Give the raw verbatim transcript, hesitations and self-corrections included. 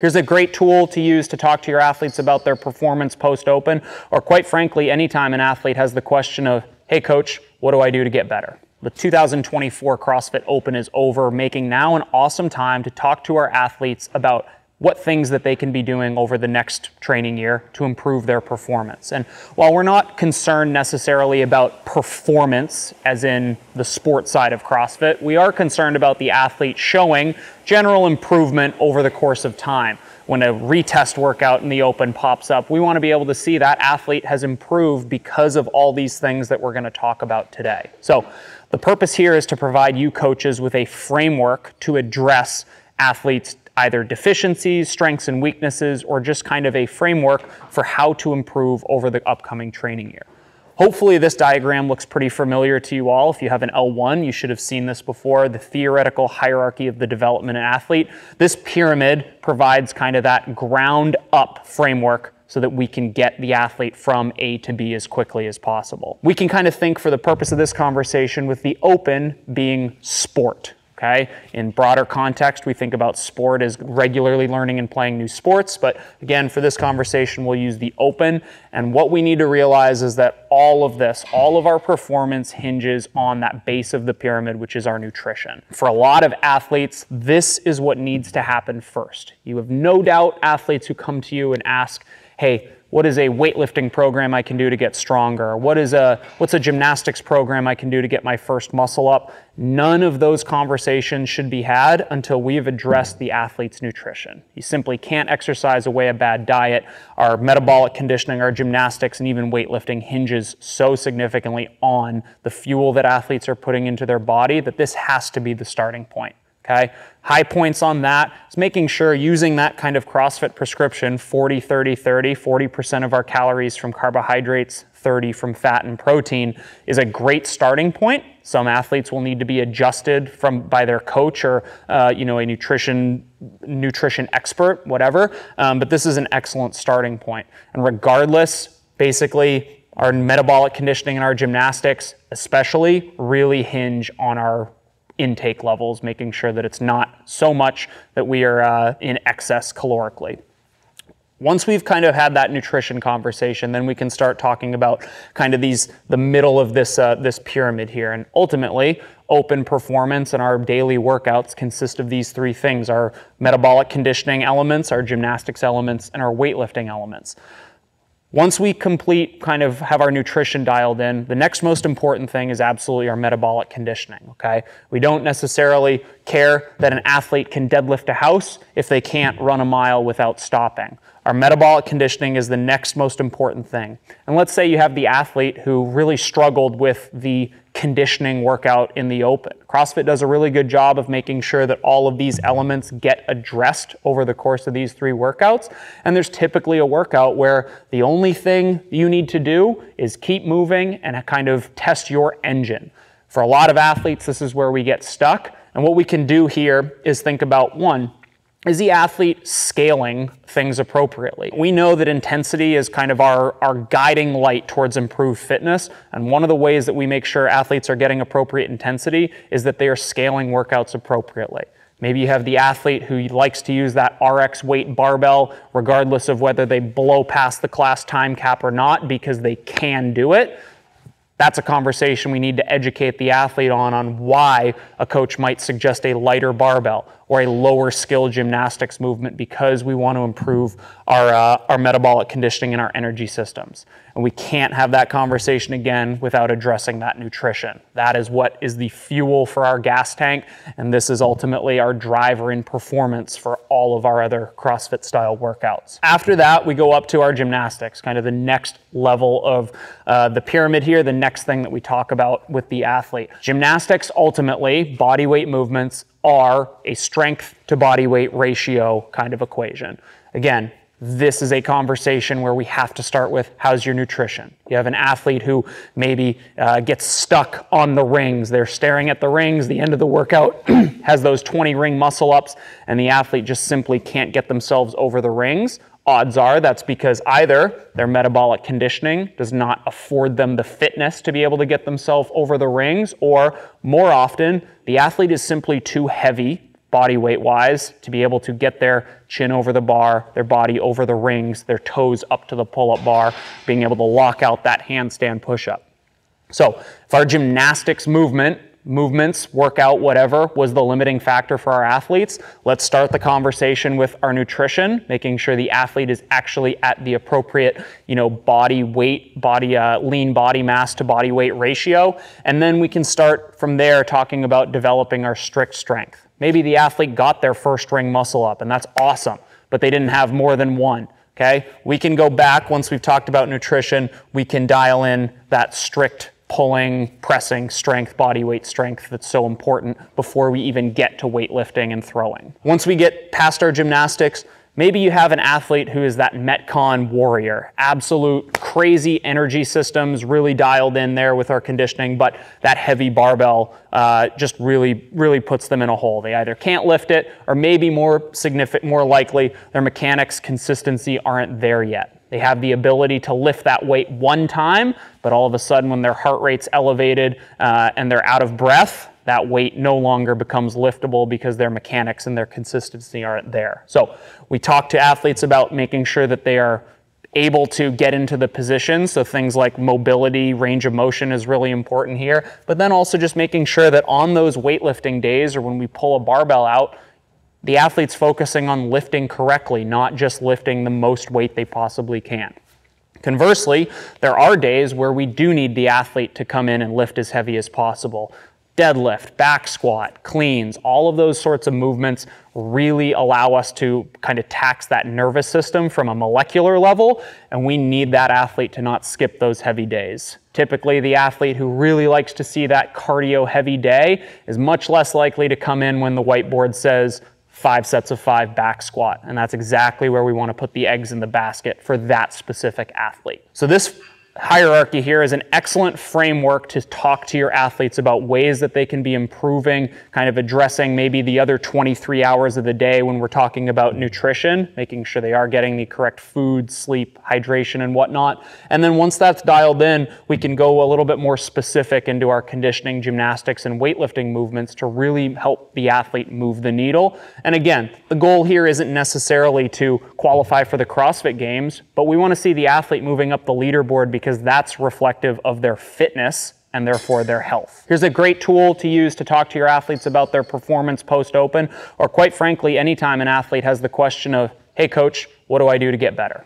Here's a great tool to use to talk to your athletes about their performance post-open, or quite frankly, anytime an athlete has the question of, hey coach, what do I do to get better? The two thousand twenty-four CrossFit Open is over, making now an awesome time to talk to our athletes about what things that they can be doing over the next training year to improve their performance. And while we're not concerned necessarily about performance, as in the sport side of CrossFit, we are concerned about the athlete showing general improvement over the course of time. When a retest workout in the open pops up, we want to be able to see that athlete has improved because of all these things that we're going to talk about today. So the purpose here is to provide you coaches with a framework to address athletes' either deficiencies, strengths and weaknesses, or just kind of a framework for how to improve over the upcoming training year. Hopefully this diagram looks pretty familiar to you all. If you have an L one, you should have seen this before, the theoretical hierarchy of the development of an athlete. This pyramid provides kind of that ground up framework so that we can get the athlete from A to B as quickly as possible. We can kind of think, for the purpose of this conversation, with the open being sport. Okay? In broader context, we think about sport as regularly learning and playing new sports, but again, for this conversation, we'll use the open, and what we need to realize is that all of this, all of our performance hinges on that base of the pyramid, which is our nutrition. For a lot of athletes, this is what needs to happen first. You have no doubt athletes who come to you and ask, hey, what is a weightlifting program I can do to get stronger? What is a, what's a gymnastics program I can do to get my first muscle up? None of those conversations should be had until we have addressed the athlete's nutrition. You simply can't exercise away a bad diet. Our metabolic conditioning, our gymnastics, and even weightlifting hinges so significantly on the fuel that athletes are putting into their body that this has to be the starting point. Okay. High points on that is making sure, using that kind of CrossFit prescription, forty, thirty, thirty, forty percent of our calories from carbohydrates, thirty from fat and protein, is a great starting point. Some athletes will need to be adjusted from by their coach or uh, you know, a nutrition nutrition expert, whatever, um, but this is an excellent starting point. And regardless, basically, our metabolic conditioning and our gymnastics especially really hinge on our intake levels, making sure that it's not so much that we are uh, in excess calorically. Once we've kind of had that nutrition conversation, then we can start talking about kind of these, the middle of this, uh, this pyramid here. And ultimately, open performance and our daily workouts consist of these three things: our metabolic conditioning elements, our gymnastics elements, and our weightlifting elements. Once we complete, kind of have our nutrition dialed in, the next most important thing is absolutely our metabolic conditioning, okay? We don't necessarily care that an athlete can deadlift a house if they can't run a mile without stopping. Our metabolic conditioning is the next most important thing. And let's say you have the athlete who really struggled with the conditioning workout in the open. CrossFit does a really good job of making sure that all of these elements get addressed over the course of these three workouts. And there's typically a workout where the only thing you need to do is keep moving and kind of test your engine. For a lot of athletes, this is where we get stuck. And what we can do here is think about, one, is the athlete scaling things appropriately? We know that intensity is kind of our, our guiding light towards improved fitness. And one of the ways that we make sure athletes are getting appropriate intensity is that they are scaling workouts appropriately. Maybe you have the athlete who likes to use that R X weight barbell, regardless of whether they blow past the class time cap or not, because they can do it. That's a conversation we need to educate the athlete on, on why a coach might suggest a lighter barbell or a lower skill gymnastics movement, because we want to improve our, uh, our metabolic conditioning and our energy systems. And we can't have that conversation again without addressing that nutrition. That is what is the fuel for our gas tank, and this is ultimately our driver in performance for all of our other CrossFit style workouts. After that, we go up to our gymnastics, kind of the next level of uh, the pyramid here, the next thing that we talk about with the athlete. Gymnastics, ultimately, body weight movements are a strength to body weight ratio kind of equation. Again, this is a conversation where we have to start with, how's your nutrition? You have an athlete who maybe uh, gets stuck on the rings. They're staring at the rings. The end of the workout has those twenty ring muscle ups, and the athlete just simply can't get themselves over the rings. Odds are that's because either their metabolic conditioning does not afford them the fitness to be able to get themselves over the rings, or more often, the athlete is simply too heavy body weight wise, to be able to get their chin over the bar, their body over the rings, their toes up to the pull-up bar, being able to lock out that handstand push-up. So if our gymnastics movement, movements, workout, whatever, was the limiting factor for our athletes, let's start the conversation with our nutrition, making sure the athlete is actually at the appropriate, you know, body weight, body, uh, lean body mass to body weight ratio. And then we can start from there talking about developing our strict strength. Maybe the athlete got their first ring muscle up, and that's awesome, but they didn't have more than one. Okay, we can go back once we've talked about nutrition, we can dial in that strict pulling, pressing, strength, body weight strength that's so important before we even get to weightlifting and throwing. Once we get past our gymnastics, maybe you have an athlete who is that Metcon warrior, absolute crazy energy systems really dialed in there with our conditioning, but that heavy barbell uh, just really, really puts them in a hole. They either can't lift it, or maybe more significant, more likely, their mechanics consistency aren't there yet. They have the ability to lift that weight one time, but all of a sudden when their heart rate's elevated uh, and they're out of breath, that weight no longer becomes liftable because their mechanics and their consistency aren't there. So we talk to athletes about making sure that they are able to get into the position. So things like mobility, range of motion is really important here, but then also just making sure that on those weightlifting days or when we pull a barbell out, the athlete's focusing on lifting correctly, not just lifting the most weight they possibly can. Conversely, there are days where we do need the athlete to come in and lift as heavy as possible. Deadlift, back squat, cleans, all of those sorts of movements really allow us to kind of tax that nervous system from a molecular level, and we need that athlete to not skip those heavy days. Typically, the athlete who really likes to see that cardio heavy day is much less likely to come in when the whiteboard says five sets of five back squat, and that's exactly where we want to put the eggs in the basket for that specific athlete. So this hierarchy here is an excellent framework to talk to your athletes about ways that they can be improving, kind of addressing maybe the other twenty-three hours of the day when we're talking about nutrition, making sure they are getting the correct food, sleep, hydration, and whatnot. And then once that's dialed in, we can go a little bit more specific into our conditioning, gymnastics, and weightlifting movements to really help the athlete move the needle. And again, the goal here isn't necessarily to qualify for the CrossFit Games, but we want to see the athlete moving up the leaderboard because because that's reflective of their fitness and therefore their health. Here's a great tool to use to talk to your athletes about their performance post-open, or quite frankly, anytime an athlete has the question of, hey coach, what do I do to get better?